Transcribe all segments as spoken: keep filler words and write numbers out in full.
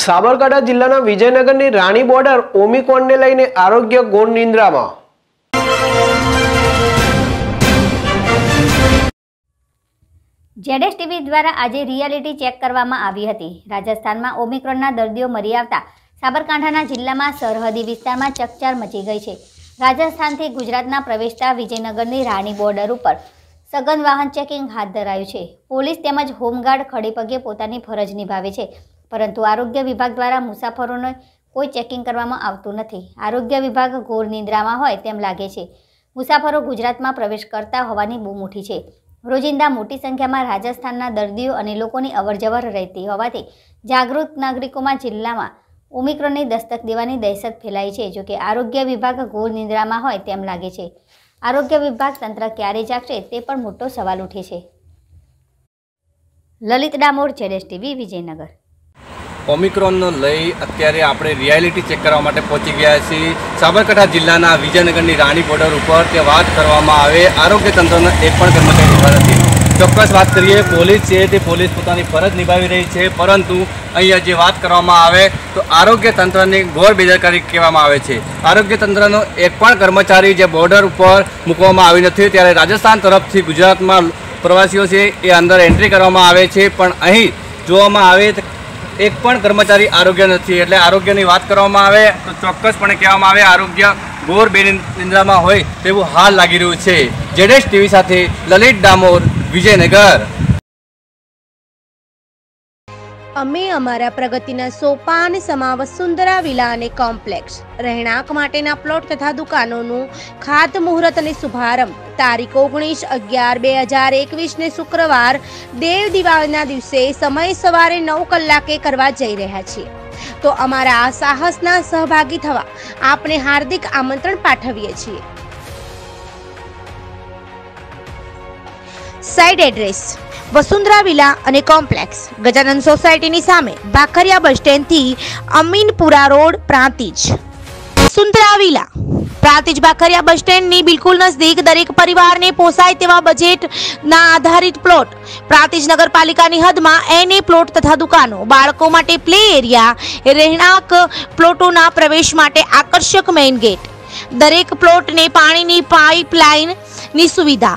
साबरकांठा जिल्लाना विजयनगर ने राणी border Omicron ने लईने आरोग्य गौण निंद्रामां। जेडेस टीवी द्वारा आज रियालिटी चेक करवामां आवी हती। राजस्थान में ओमिक्रोनना दर्दीओ मरी आवता साबरकांठाना जिल्लामां सरहदी विस्तारमां चकचार मची गई है। राजस्थानथी गुजरातना प्रवेशता विजयनगरनी राणी बॉर्डर उपर सघन वाहन चेकिंग हाथ धरायु छे। पोलीस तेमज होमगार्ड खड़ेपगे पोतानी फरज निभावे छे, परंतु आरोग्य विभाग द्वारा मुसाफरोने कोई चेकिंग करवामां आवतुं नथी। आरोग्य विभाग घोर निंद्रामां होय तेम लागे छे। मुसाफरो गुजरातमां प्रवेश करता होवानी बूम उठी छे। रोजिंदा मोटी संख्यामां राजस्थानना दर्दीओ अने लोकोनी अवरजवर रहेती होवाथी जागृत नागरिकोमां जिल्लामां ओमिक्रोनने दस्तक देवानी दहशत फैलाई छे। जो के आरोग्य विभाग घोर निंद्रामां होय तेम लागे छे। आरोग्य विभाग तंत्र क्यारे जागशे ते पण मोटो सवाल उठे छे। ललित डामोर, जेडेस टीवी, विजयनगर। ओमिक्रोन लई अत्यारे आपणे रियालिटी चेक करवा माटे पहुंची गया छे। साबरकांठा जिल्लाना विजयनगरनी राणी बॉर्डर उपर ते वात करवामां आवे आरोग्य तंत्रनो एक पण कर्मचारी उभा नथी। चोक्कस वात करीए पोलीस छे ते पोलीस पोतानी फरज निभावी रही छे, परंतु अहींया जे वात करवामां आवे तो आरोग्य तंत्रने घोर बेदरकारी कहेवामां आवे छे। आरोग्य तंत्रनो एक पण कर्मचारी जे बॉर्डर उपर मूकवामां आवी नथी। त्यारे राजस्थान तरफथी गुजरातमां प्रवासीओ छे ए अंदर एंट्री करवामां आवे छे, पण अहीं जोवामां आवे एक पण कर्मचारी आरोग्य नहीं। एटले आरोग्यनी वात करवामां आवे तो चोक्कसपणे कहेवामां आवे आरोग्य घोर बेनिंद्रामां होय तेवुं हाल लागी रह्युं छे। जेडेस टीवी साथे ललित डामोर, विजयनगर। अमे अमारा प्रगतिना सोपान समाव सुंदरा विला अने कॉम्प्लेक्स रहेणांक माटेना प्लॉट तथा दुकानोनुं खातमुहूर्त अने शुभारंभ तारीख ओगनीस अगियार बे हजार एकवीस ने शुक्रवार देव दिवाळीना दिवसे समय सवारे नौ कलाके करवा जई रह्या छीए। तो अमारा आ साहसना सहभागी थवा आपने हार्दिक आमंत्रण पाठवीए छीए। साइड एड्रेस वसुंधरा विला अने कॉम्प्लेक्स गजानन सोसायटी नी सामे बाखरिया बस स्टेन्ड थी Aminpura road Prantij. Vasundhara villa Prantij बाखरिया bus stand नी बिल्कुल नजदीक दरेक परिवार ने पोसाय तेवा बजेट ना आधारित प्लॉट प्रांतिज नगरपालिका नी हद मा एने प्लॉट तथा दुकानों बाळको माटे प्ले एरिया रहेणांक प्लॉटो ना प्रवेश माटे आकर्षक मेन गेट दरेक प्लॉट ने पानी नी पाइपलाइन नी सुविधा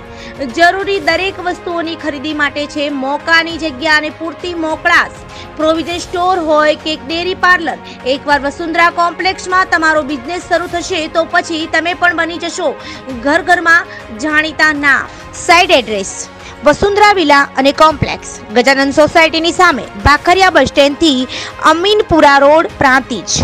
जरूरी दरेक वस्तुओनी खरीदी माटे छे मोकानी जग्या अने पूरती मोकळास प्रोविजन स्टोर होय के डेरी पार्लर। एकवार वसुंधरा कॉम्प्लेक्स में तमारो बिजनेस शुरू थशे तो पछी तमे पण बनी जशो घर घर में जाणीता नाम। साइड एड्रेस वसुंधरा विला अने कॉम्प्लेक्स गजानन सोसायटी नी सामे बाखरिया बस स्टेन्ड थी अमीनपुरा रोड प्रांतिज।